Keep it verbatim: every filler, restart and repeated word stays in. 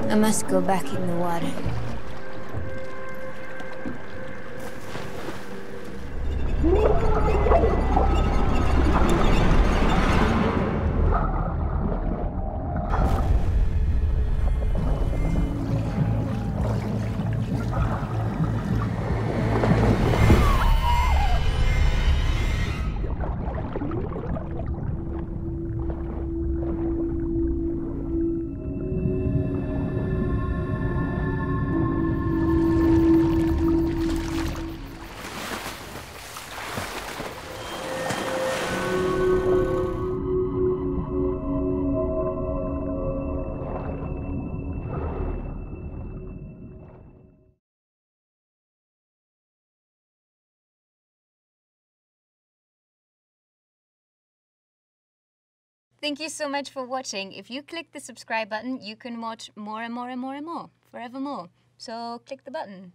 I must go back in the water. Thank you so much for watching. If you click the subscribe button, you can watch more and more and more and more, forevermore. So click the button.